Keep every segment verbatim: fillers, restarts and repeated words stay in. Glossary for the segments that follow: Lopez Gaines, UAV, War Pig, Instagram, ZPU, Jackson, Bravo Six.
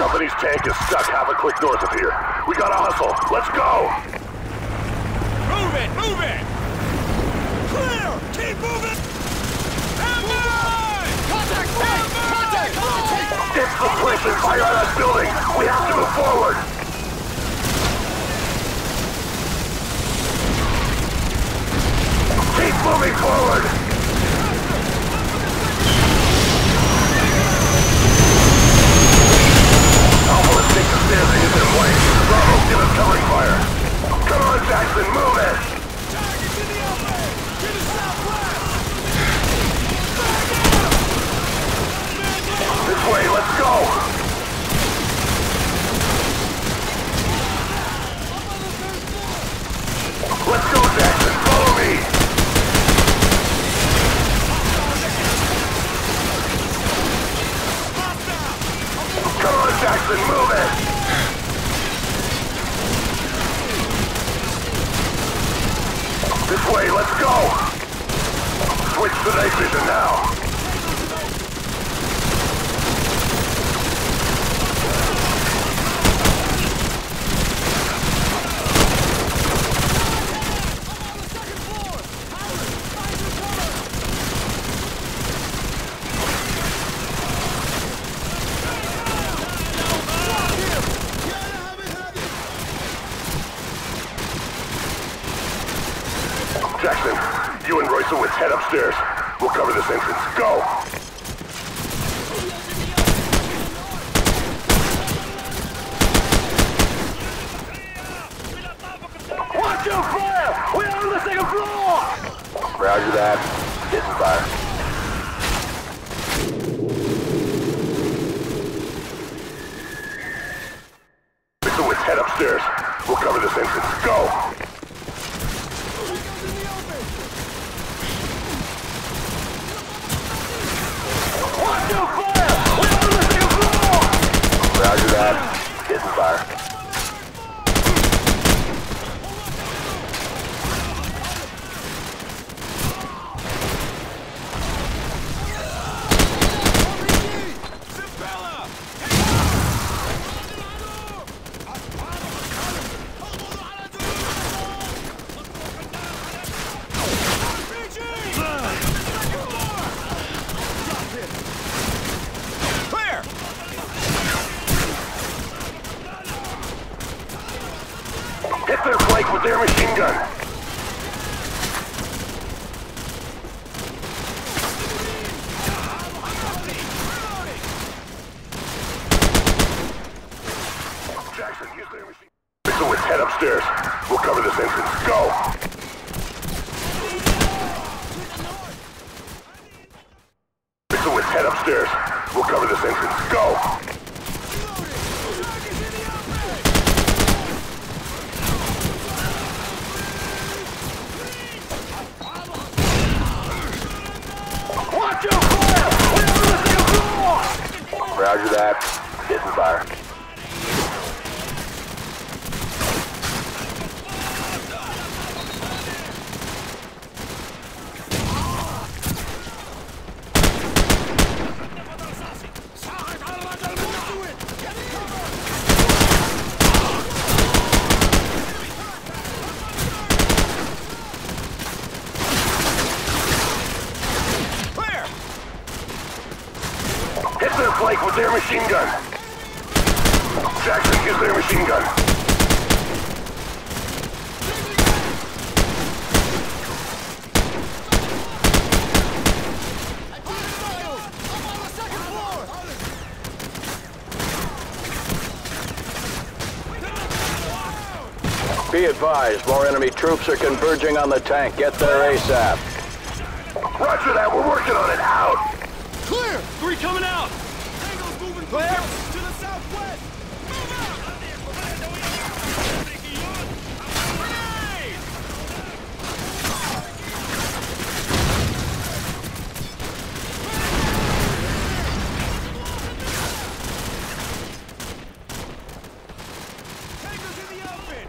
Company's tank is stuck half a click north of here. We gotta hustle. Let's go! Move it! Move it! Clear! Keep moving! Ambush! Contact! Hey! Contact! Contact! It's the place and fire on that building! We have to move forward! Keep moving forward! Standing in their way. Bravo, give us covering fire. Come on, Jackson, move it! Target to the Alpha! To the southwest! Back up! This way, let's go! Let's go, Jackson, follow me! Come on, Jackson, move it! This way, let's go! Switch to night vision now! Head upstairs. We'll cover this entrance. Go! Watch your fire! We're on the second floor! Roger that. Get some fire. Mixer with head upstairs. We'll cover this entrance. Go! Roger that. Get some fire. Roger that. Get some fire. Machine gun! Jackson, use their machine gun! I'm on the second floor! Be advised, more enemy troops are converging on the tank. Get there ASAP. Roger that, we're working on it! Out! Clear! Three coming out! Clear! To the southwest! Move out! Take us in the open!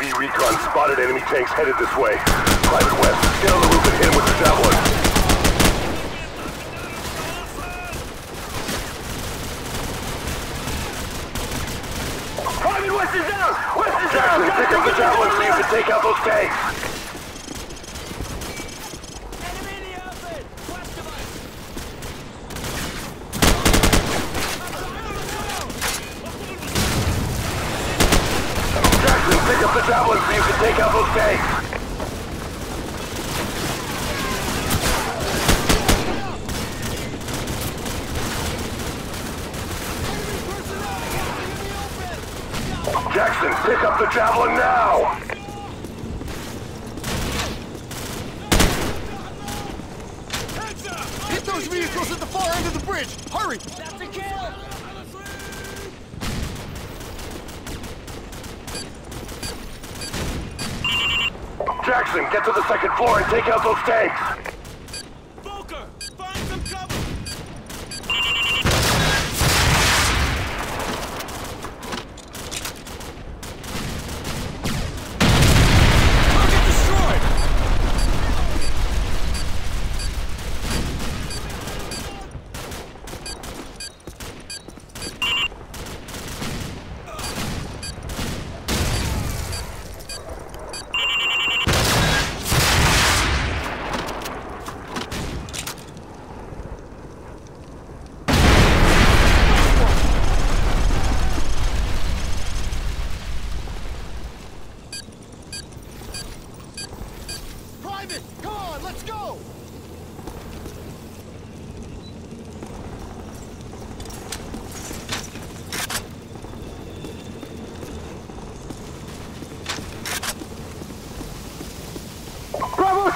U A V recon spotted enemy tanks headed this way. Private West, get on the roof and hit him with the javelin. West is down! West is down! Jackson, pick up the javelin so you can take out those tanks! Enemy in the open! West of us! Jackson, pick up the javelin so you can take out those tanks! Jackson, pick up the javelin now! Heads up! Hit those vehicles at the far end of the bridge! Hurry! That's a kill! Jackson, get to the second floor and take out those tanks!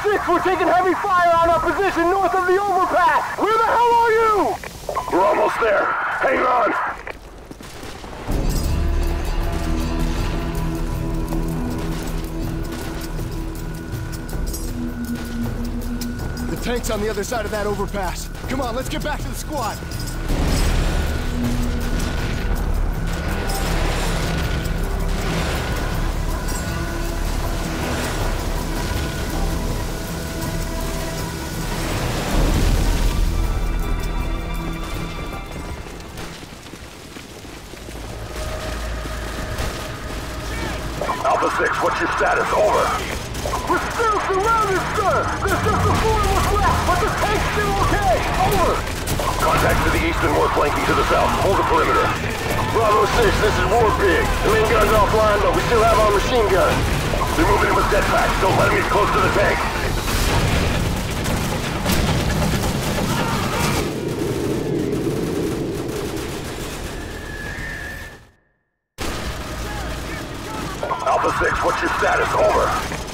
Six, we're taking heavy fire on our position north of the overpass! Where the hell are you? We're almost there. Hang on! The tank's on the other side of that overpass. Come on, let's get back to the squad! Six, what's your status? Over. We're still surrounded, sir! There's just the four of us left, but the tank's still okay! Over! Contacts to the east and more flanking to the south. Hold the perimeter. Bravo Six, this is War Pig. The main gun's offline, but we still have our machine gun. They're moving in with jetpacks. Don't let them get close to the tank. Six, what's your status? Over.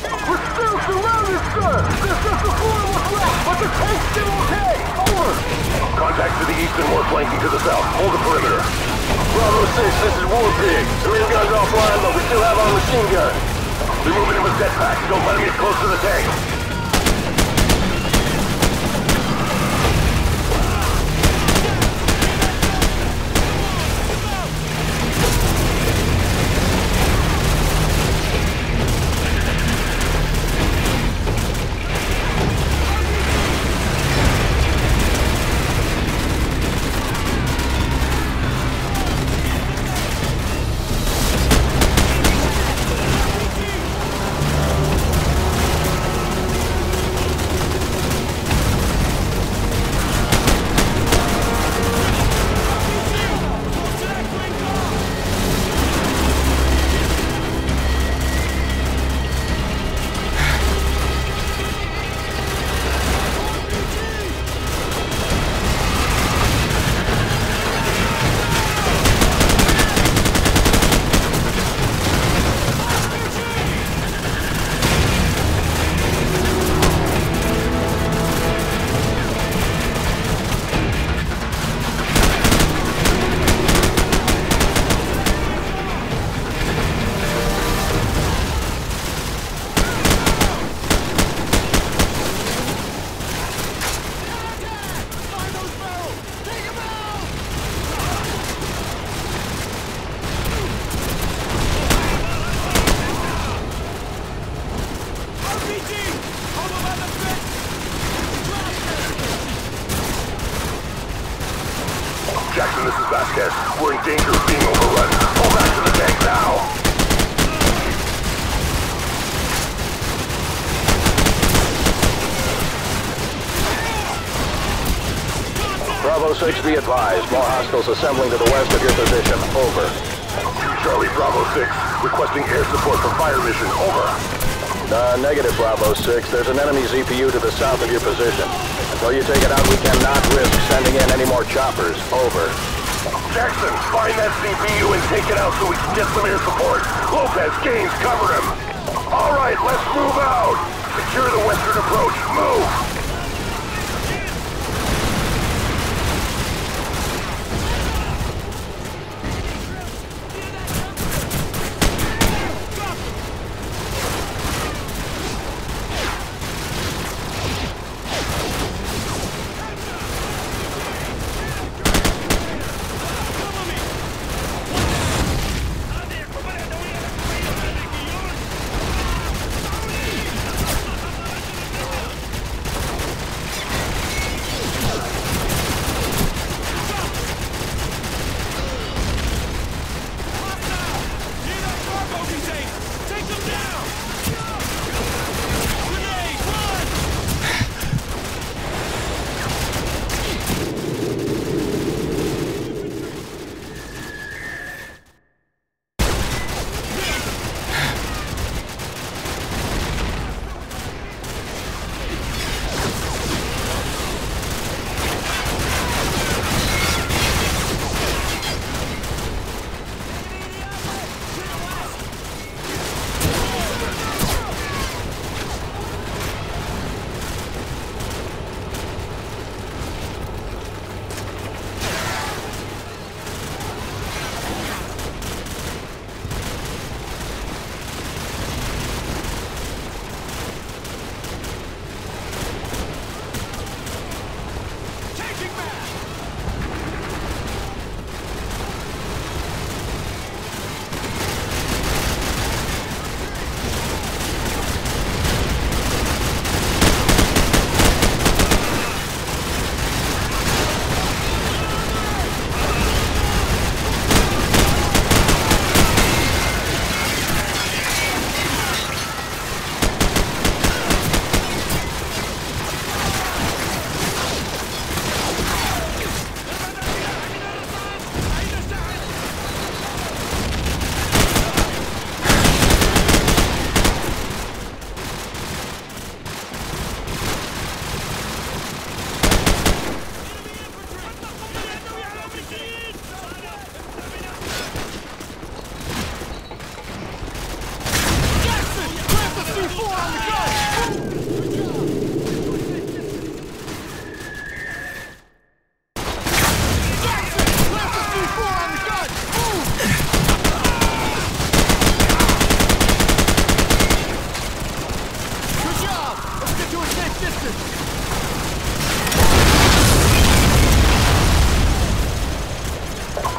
We're still surrounded, sir! There's just the four of us left, but the tank's still okay! Over! Contacts to the east and more flanking to the south. Hold the perimeter. Bravo Six, this is War Pig. The main gun's offline, but we still have our machine gun. They're moving in with jetpacks. Don't let them get close to the tank. Jackson, this is Vasquez. We're in danger of being overrun. Fall back to the tank now! Bravo Six, be advised. More hostiles assembling to the west of your position. Over. Charlie, Bravo Six, requesting air support for fire mission. Over. Uh, negative, Bravo Six. There's an enemy Z P U to the south of your position. Until you take it out, we cannot risk sending in any more choppers. Over. Jackson, find that Z P U and take it out so we can get some air support. Lopez, Gaines, cover him. All right, let's move out. Secure the western approach. Move.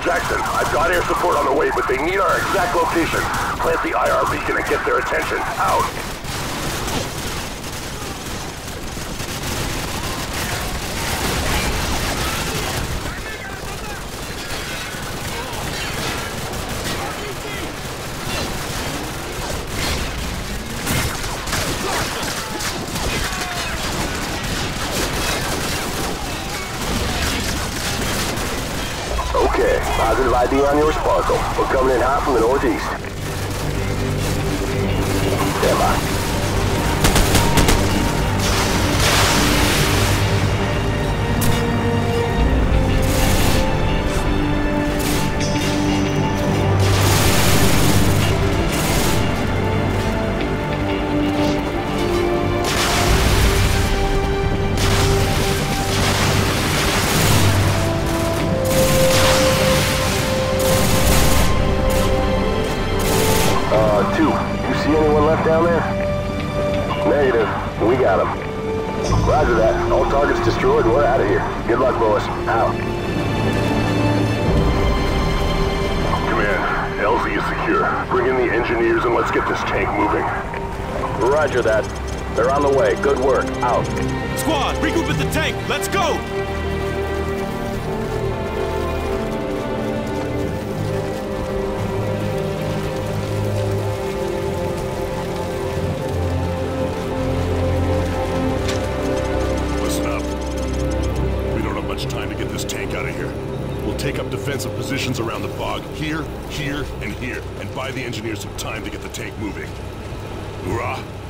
Jackson, I've got air support on the way, but they need our exact location. Plant the I R beacon and get their attention. Out! Positive I D on your sparkle. We're coming in hot from the northeast. Stand by. Down there? Negative. We got him. Roger that. All targets destroyed. We're out of here. Good luck, boys. Out. Command, L Z is secure. Bring in the engineers and let's get this tank moving. Roger that. They're on the way. Good work. Out. Squad, regroup at the tank. Let's go! defensive positions around the fog. Here, here, and here. And buy the engineers some time to get the tank moving. Hoorah!